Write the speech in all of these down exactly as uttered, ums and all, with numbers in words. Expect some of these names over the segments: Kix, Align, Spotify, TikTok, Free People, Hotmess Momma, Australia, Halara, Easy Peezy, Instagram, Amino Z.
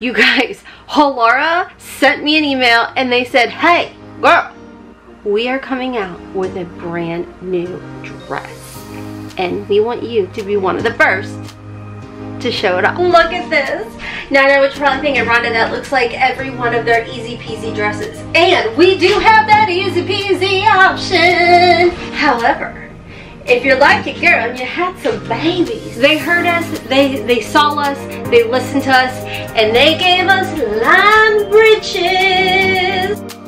You guys, Halara sent me an email and they said, hey, girl, we are coming out with a brand new dress. And we want you to be one of the first to show it off. Look at this. Now I know what you're probably thinking, Rhonda, that looks like every one of their easy peasy dresses. And we do have that easy peasy option. However, if you're like a girl and you had some babies, they heard us, they, they saw us, they listened to us, and they gave us lime britches.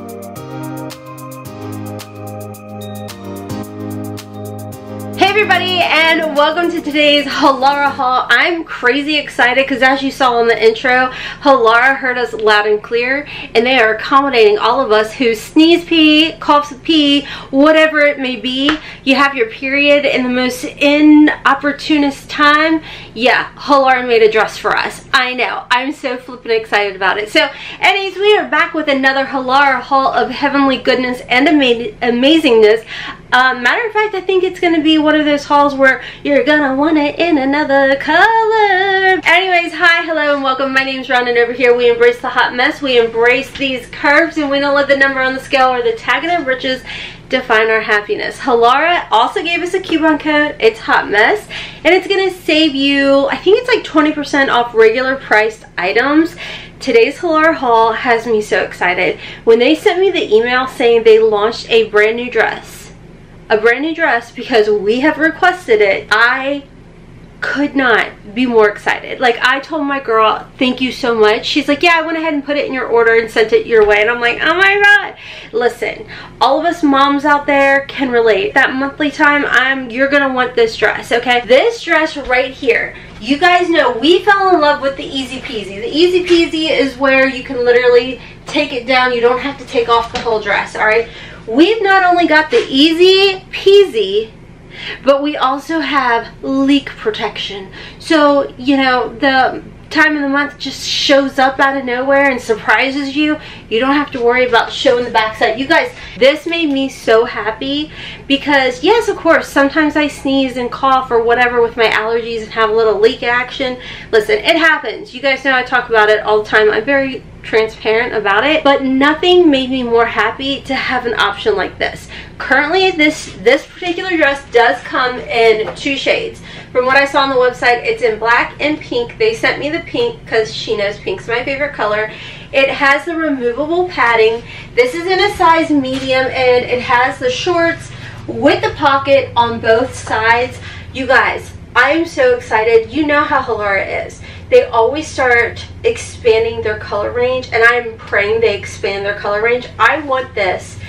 Hey everybody, and welcome to today's Halara haul. I'm crazy excited because, as you saw in the intro, Halara heard us loud and clear, and they are accommodating all of us who sneeze pee, coughs pee, whatever it may be. You have your period in the most inopportunist time. Yeah, Halara made a dress for us. I know. I'm so flippin' excited about it. So, anyways, we are back with another Halara haul of heavenly goodness and ama amazingness. Uh, matter of fact, I think it's going to be one of those hauls where you're going to want it in another color. Anyways, hi, hello, and welcome. My name's Rhonda, and over here we embrace the hot mess. We embrace these curves, and we don't let the number on the scale or the tag of their britches define our happiness. Halara also gave us a coupon code. It's hot mess, and it's going to save you, I think it's like twenty percent off regular priced items. Today's Halara haul has me so excited. When they sent me the email saying they launched a brand new dress, a brand new dress because we have requested it, I could not be more excited. Like, I told my girl, thank you so much. She's like, yeah, I went ahead and put it in your order and sent it your way. And I'm like, oh my god. Listen, all of us moms out there can relate. That monthly time, I'm you're gonna want this dress, okay? This dress right here. You guys know we fell in love with the easy peasy. The easy peasy is where you can literally take it down. You don't have to take off the whole dress, all right? We've not only got the easy peasy, but we also have leak protection. So, you know, the time of the month just shows up out of nowhere and surprises you. You don't have to worry about showing the backside. You guys, this made me so happy because, yes, of course, sometimes I sneeze and cough or whatever with my allergies and have a little leak action. Listen, it happens. You guys know I talk about it all the time. I'm very transparent about it, but nothing made me more happy to have an option like this. Currently, this this particular dress does come in two shades. From what I saw on the website, it's in black and pink. They sent me the pink because she knows pink's my favorite color. It has the removable padding. This is in a size medium, and it has the shorts with the pocket on both sides. You guys, I am so excited. You know how Halara is. They always start expanding their color range, and I'm praying they expand their color range. I want this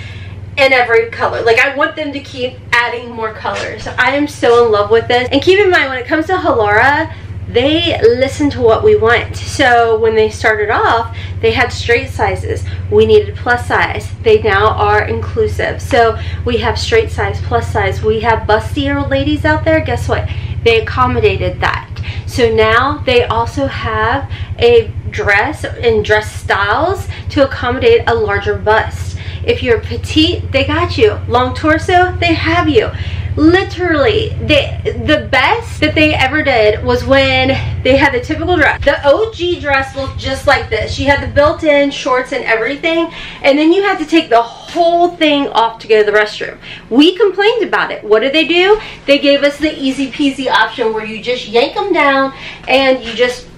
in every color. Like, I want them to keep adding more colors. I am so in love with this. And keep in mind, when it comes to Halara, they listen to what we want. So when they started off, they had straight sizes. We needed plus size. They now are inclusive. So we have straight size, plus size. We have bustier ladies out there. Guess what? They accommodated that. So now they also have a dress and dress styles to accommodate a larger bust. If you're petite, they got you. Long torso, they have you. Literally, they, the best that they ever did was when they had the typical dress. The O G dress looked just like this. You had the built-in shorts and everything, and then you had to take the whole thing off to go to the restroom. We complained about it. What did they do? They gave us the easy peasy option where you just yank them down and you just,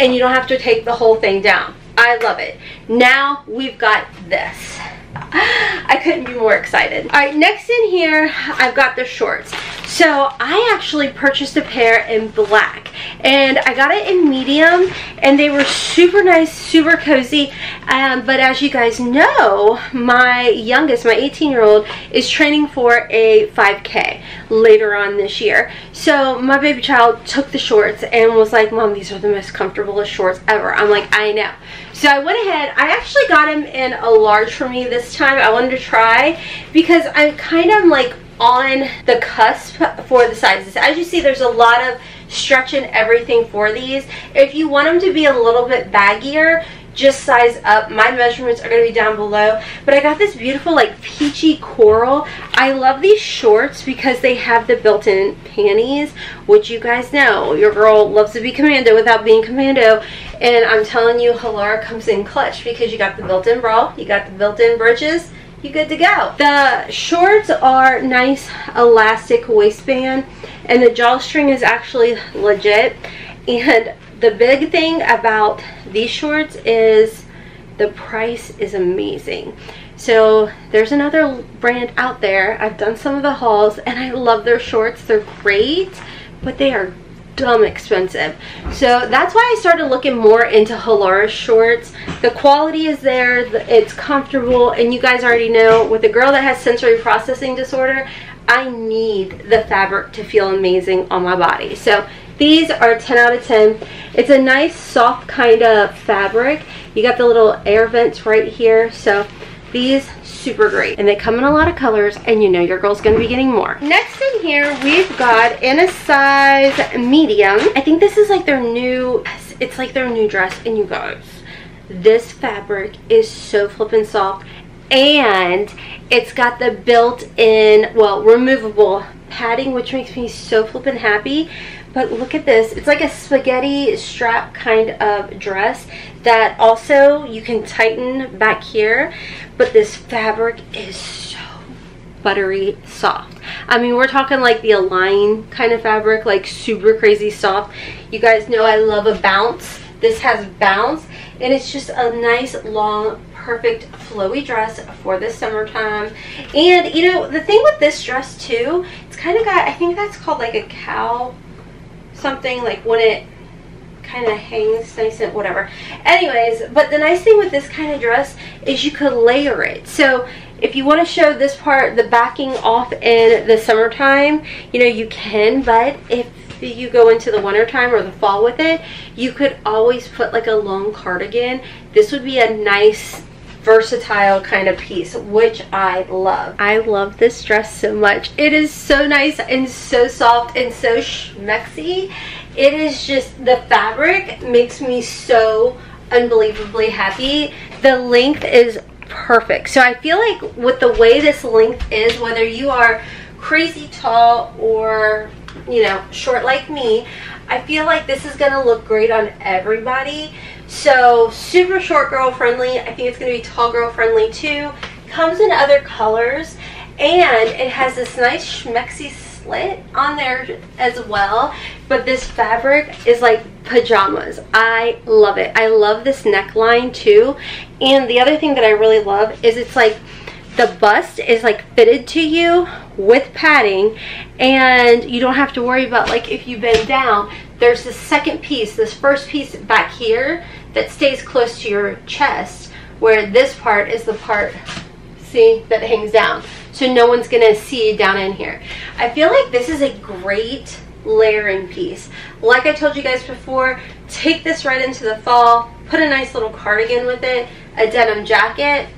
and you don't have to take the whole thing down. I love it. Now we've got this. I couldn't be more excited. Alright, next in here, I've got the shorts. So, I actually purchased a pair in black. And I got it in medium. And they were super nice, super cozy. Um, but as you guys know, my youngest, my eighteen-year-old, is training for a five K later on this year. So, my baby child took the shorts and was like, Mom, these are the most comfortable shorts ever. I'm like, I know. So, I went ahead. I actually got them in a large for me this time. I wanted to try because I'm kind of like on the cusp for the sizes. As you see, there's a lot of stretch and everything for these. If you want them to be a little bit baggier, just size up. My measurements are going to be down below, but I got this beautiful like peachy coral. I love these shorts because they have the built-in panties, which you guys know your girl loves to be commando without being commando. And I'm telling you, Halara comes in clutch because you got the built-in bra, you got the built-in britches, you good to go. The shorts are nice elastic waistband, and the drawstring is actually legit. And the big thing about these shorts is the price is amazing. So there's another brand out there, I've done some of the hauls, and I love their shorts. They're great, but they are dumb expensive. So that's why I started looking more into Halara shorts. The quality is there, it's comfortable, and you guys already know, with a girl that has sensory processing disorder, I need the fabric to feel amazing on my body. So these are ten out of ten. It's a nice soft kind of fabric. You got the little air vents right here, so these super great, and they come in a lot of colors, and you know your girl's gonna be getting more. Next in here, we've got in a size medium. I think this is like their new, it's like their new dress, and you guys, this fabric is so flippin' soft, and it's got the built-in, well, removable padding, which makes me so flippin' happy. But look at this, it's like a spaghetti strap kind of dress that also you can tighten back here, but this fabric is so buttery soft. I mean, we're talking like the Align kind of fabric, like super crazy soft. You guys know I love a bounce. This has bounce, and it's just a nice long perfect flowy dress for this summertime. And you know, the thing with this dress too, it's kind of got, I think that's called like a cow something, like when it kind of hangs nice and whatever. Anyways, but the nice thing with this kind of dress is you could layer it. So if you want to show this part, the backing off in the summertime, you know you can, but if you go into the wintertime or the fall with it, you could always put like a long cardigan. This would be a nice versatile kind of piece, which I love. I love this dress so much. It is so nice and so soft and so schmexy. It is just, the fabric makes me so unbelievably happy. The length is perfect. So I feel like with the way this length is, whether you are crazy tall or you know short like me, I feel like this is gonna look great on everybody. So super short girl friendly. I think it's going to be tall girl friendly too. Comes in other colors, and it has this nice schmexy slit on there as well. But this fabric is like pajamas. I love it. I love this neckline too. And the other thing that I really love is it's like the bust is like fitted to you with padding, and you don't have to worry about like if you bend down. There's this second piece, this first piece back here that stays close to your chest, where this part is the part, see, that hangs down. So no one's gonna see down in here. I feel like this is a great layering piece. Like I told you guys before, take this right into the fall, put a nice little cardigan with it, a denim jacket.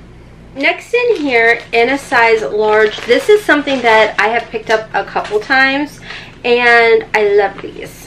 Next in here, in a size large, this is something that I have picked up a couple times, and I love these.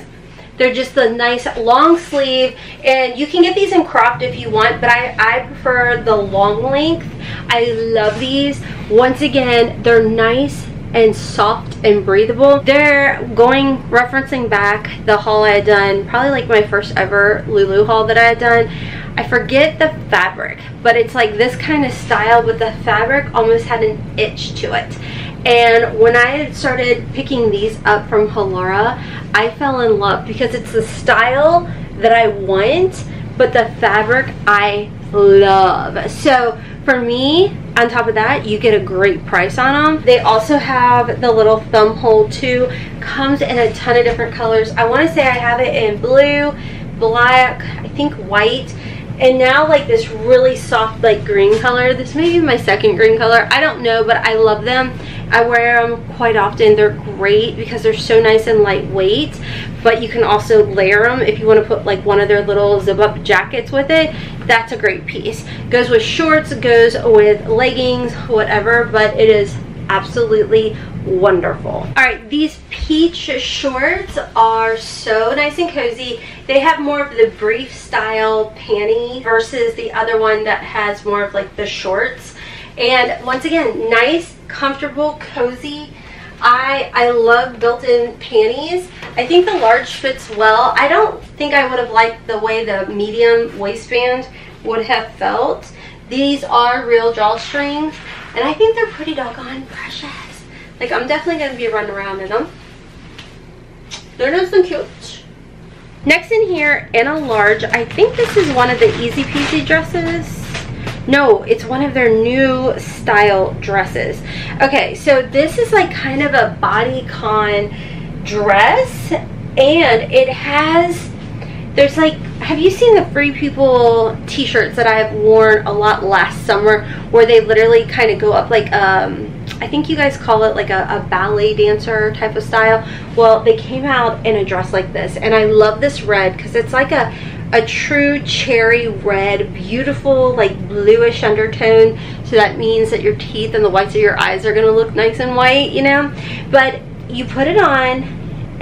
They're just a nice long sleeve, and you can get these in cropped if you want, but I, I prefer the long length. I love these. Once again, they're nice and soft and breathable. They're going, referencing back the haul I had done, probably like my first ever Lulu haul that I had done. I forget the fabric, but it's like this kind of style, but the fabric almost had an itch to it. And when I started picking these up from Halara, I fell in love because it's the style that I want, but the fabric I love. So for me, on top of that, you get a great price on them. They also have the little thumb hole too. Comes in a ton of different colors. I want to say I have it in blue, black, I think white, and now like this really soft like green color. This may be my second green color, I don't know, but I love them. I wear them quite often. They're great because they're so nice and lightweight, but you can also layer them if you want to put like one of their little zip up jackets with it. That's a great piece. Goes with shorts, goes with leggings, whatever, but it is absolutely wonderful. All right, these peach shorts are so nice and cozy. They have more of the brief style panty versus the other one that has more of like the shorts. And once again, nice, comfortable, cozy. I, I love built-in panties. I think the large fits well. I don't think I would have liked the way the medium waistband would have felt. These are real drawstrings, and I think they're pretty doggone precious. Like, I'm definitely going to be running around in them. They're nice and cute. Next in here, in a large, I think this is one of the Easy Peasy dresses. No, it's one of their new style dresses. Okay, so this is like kind of a bodycon dress, and it has, there's like, have you seen the Free People t-shirts that I have worn a lot last summer, where they literally kind of go up like, um, I think you guys call it like a, a ballet dancer type of style? Well, they came out in a dress like this, and I love this red because it's like a, a true cherry red, beautiful like bluish undertone. So that means that your teeth and the whites of your eyes are going to look nice and white, you know? But you put it on,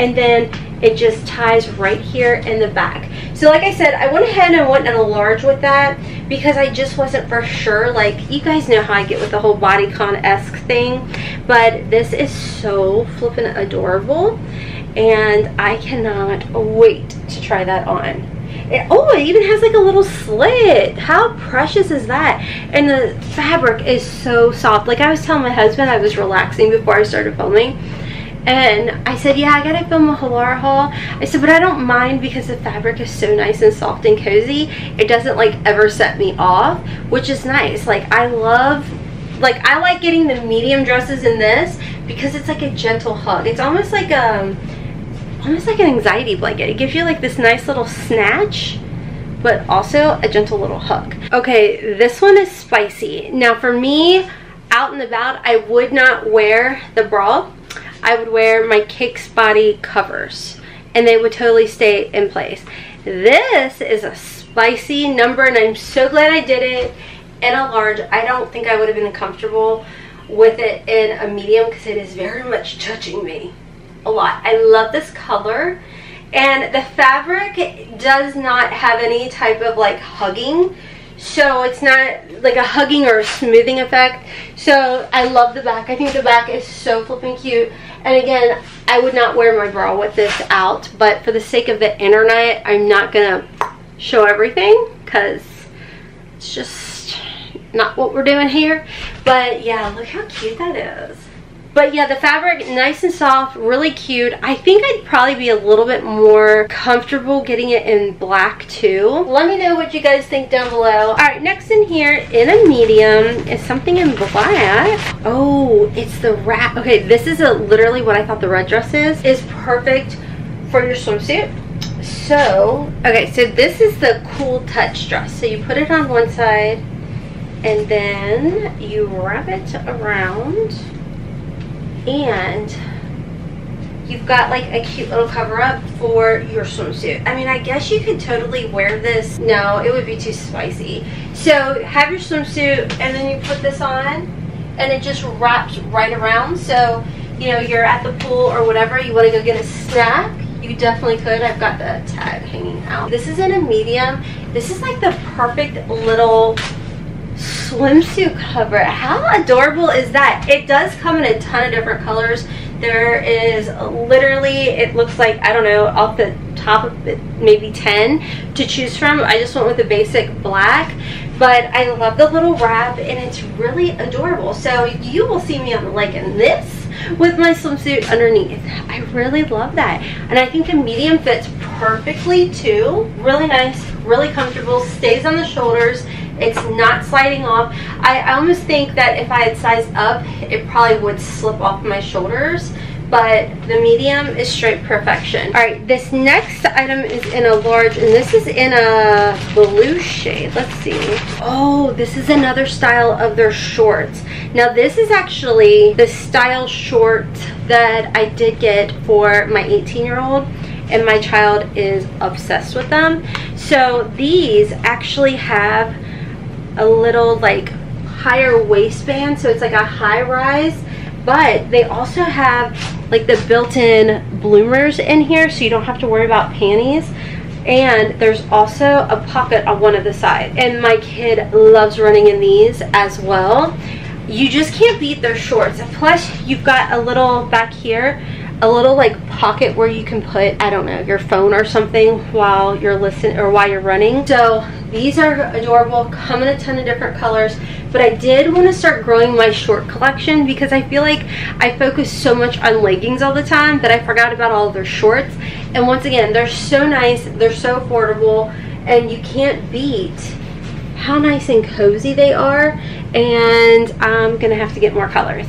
and then it just ties right here in the back. So like I said, I went ahead and went in a large with that because I just wasn't for sure. Like, you guys know how I get with the whole bodycon-esque thing, but this is so flippin' adorable, and I cannot wait to try that on. It, oh, it even has like a little slit. How precious is that? And the fabric is so soft. Like, I was telling my husband, I was relaxing before I started filming, and I said, yeah, I gotta film a Halara haul. I said, but I don't mind because the fabric is so nice and soft and cozy. It doesn't like ever set me off, which is nice. Like, I love, like, I like getting the medium dresses in this because it's like a gentle hug. It's almost like um almost like an anxiety blanket. It gives you like this nice little snatch, but also a gentle little hug. Okay, this one is spicy. Now for me, out and about, I would not wear the bra. I would wear my Kix body covers, and they would totally stay in place. This is a spicy number, and I'm so glad I did it in a large. I don't think I would have been comfortable with it in a medium because it is very much touching me a lot. I love this color, and the fabric does not have any type of like hugging. So it's not like a hugging or a smoothing effect. So I love the back. I think the back is so flipping cute. And again, I would not wear my bra with this out, but for the sake of the internet, I'm not gonna show everything because it's just not what we're doing here. But yeah, look how cute that is. But yeah, the fabric, nice and soft, really cute. I think I'd probably be a little bit more comfortable getting it in black too. Let me know what you guys think down below. All right, next in here in a medium is something in black. Oh, it's the wrap. Okay, this is a, literally what I thought the red dress is. It's perfect for your swimsuit. So, okay, so this is the cool touch dress. So you put it on one side, and then you wrap it around, and you've got like a cute little cover up for your swimsuit. I mean, I guess you could totally wear this. No, it would be too spicy. So have your swimsuit, and then you put this on, and it just wraps right around. So, you know, you're at the pool or whatever, you want to go get a snack, you definitely could. I've got the tag hanging out. This is in a medium. This is like the perfect little swimsuit cover. How adorable is that? It does come in a ton of different colors. There is literally, it looks like, I don't know, off the top of it, maybe ten to choose from. I just went with the basic black, but I love the little wrap, and it's really adorable. So you will see me on the lake in this with my swimsuit underneath. I really love that, and I think the medium fits perfectly too. Really nice, really comfortable, stays on the shoulders. It's not sliding off. I, I almost think that if I had sized up, it probably would slip off my shoulders, but the medium is straight perfection. All right, this next item is in a large, and this is in a blue shade. Let's see. Oh, this is another style of their shorts. Now this is actually the style short that I did get for my eighteen year old, and my child is obsessed with them. So these actually have a little like higher waistband, so it's like a high rise, but they also have like the built-in bloomers in here, so you don't have to worry about panties. And there's also a pocket on one of the sides, and my kid loves running in these as well. you just can't beat their shorts. Plus you've got a little back here, a little like pocket where you can put, I don't know, your phone or something while you're listening or while you're running. So these are adorable, come in a ton of different colors. But I did want to start growing my short collection because I feel like I focus so much on leggings all the time that I forgot about all of their shorts. And once again, they're so nice, they're so affordable, and you can't beat how nice and cozy they are. And I'm gonna have to get more colors.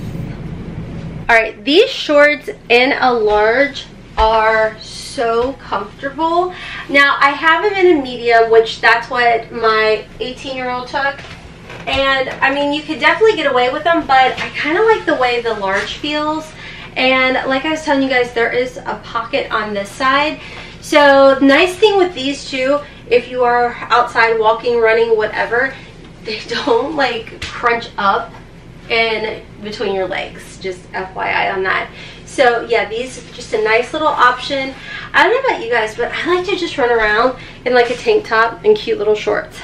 All right, these shorts in a large are so comfortable. Now I have them in a medium, which that's what my eighteen year old took. And I mean, you could definitely get away with them, but I kind of like the way the large feels. And like I was telling you guys, there is a pocket on this side. So the nice thing with these two, if you are outside walking, running, whatever, they don't like crunch up in between your legs. Just F Y I on that. So yeah, these are just a nice little option. I don't know about you guys, but I like to just run around in like a tank top and cute little shorts.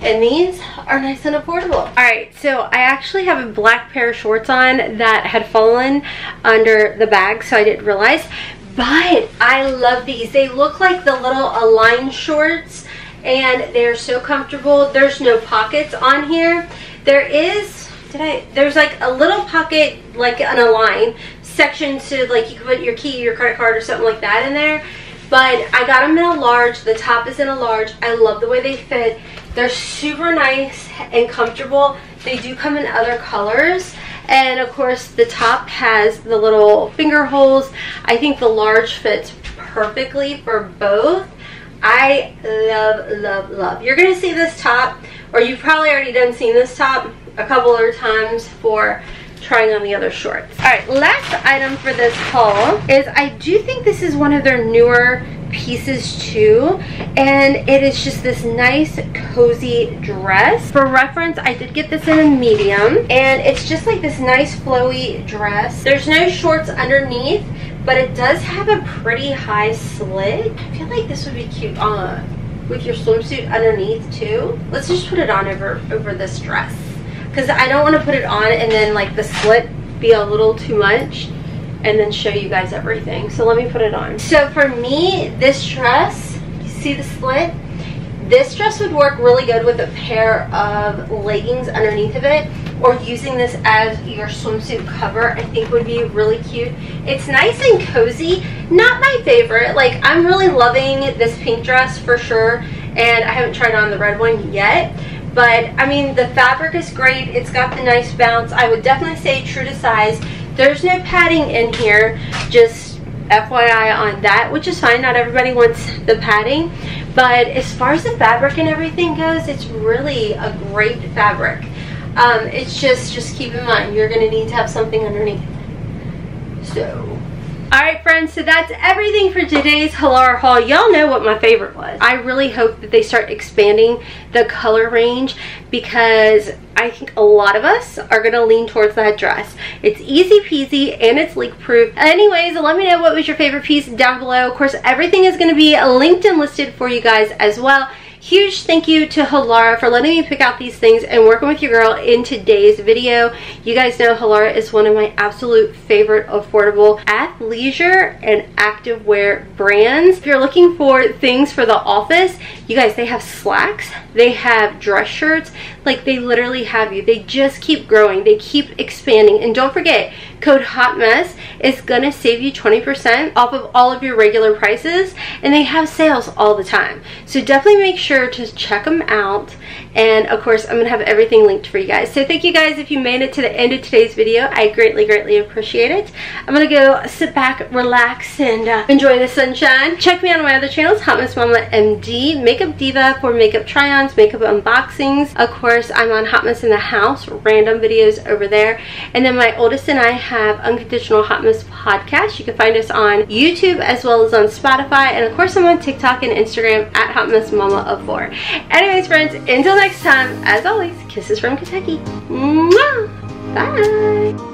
And these are nice and affordable. All right, so I actually have a black pair of shorts on that had fallen under the bag, so I didn't realize. But I love these. They look like the little Align shorts, and they're so comfortable. There's no pockets on here. There is, did I, there's like a little pocket, like an Align section, so like you can put your key, your credit card, or something like that in there. But I got them in a large. The top is in a large. I love the way they fit. They're super nice and comfortable. They do come in other colors. And of course the top has the little finger holes. I think the large fits perfectly for both. I love, love, love. You're gonna see this top, or you've probably already done seen this top a couple other times for trying on the other shorts. All right, last item for this haul is, I do think this is one of their newer pieces too, and it is just this nice cozy dress. For reference, I did get this in a medium, and it's just like this nice flowy dress. There's no shorts underneath, but it does have a pretty high slit. I feel like this would be cute on with your swimsuit underneath too. Let's just put it on over over this dress, because I don't want to put it on and then like the slit be a little too much and then show you guys everything. So let me put it on. So for me, this dress, you see the split? This dress would work really good with a pair of leggings underneath of it, or using this as your swimsuit cover, I think would be really cute. It's nice and cozy. Not my favorite. Like, I'm really loving this pink dress for sure, and I haven't tried on the red one yet. But I mean, the fabric is great. It's got the nice bounce. I would definitely say true to size. There's no padding in here, just F Y I on that, which is fine. Not everybody wants the padding. But as far as the fabric and everything goes, it's really a great fabric. Um, it's just, just keep in mind, you're gonna need to have something underneath. So. All right, friends, so that's everything for today's Halara haul. Y'all know what my favorite was. I really hope that they start expanding the color range, because I think a lot of us are gonna lean towards that dress. It's easy peasy and it's leak proof. Anyways, let me know what was your favorite piece down below. Of course, everything is gonna be linked and listed for you guys as well. Huge thank you to Halara for letting me pick out these things and working with your girl in today's video. You guys know Halara is one of my absolute favorite affordable athleisure and activewear brands. If you're looking for things for the office, you guys, they have slacks, they have dress shirts, like they literally have you. They just keep growing, they keep expanding. And don't forget, code HOTMESS is gonna save you twenty percent off of all of your regular prices, and they have sales all the time. So definitely make sure to check them out. And of course, I'm gonna have everything linked for you guys. So thank you guys if you made it to the end of today's video. I greatly greatly appreciate it. I'm gonna go sit back, relax, and uh, enjoy the sunshine. Check me out on my other channels, HotMess Mama M D, Makeup Diva for makeup try-ons, makeup unboxings. Of course, I'm on HotMess in the House, random videos over there. And then my oldest and I have Unconditional HotMess Podcast. You can find us on YouTube as well as on Spotify, and of course I'm on TikTok and Instagram at HotMess Mama of For. Anyways, friends, until next time, as always, kisses from Kentucky. Mwah! Bye!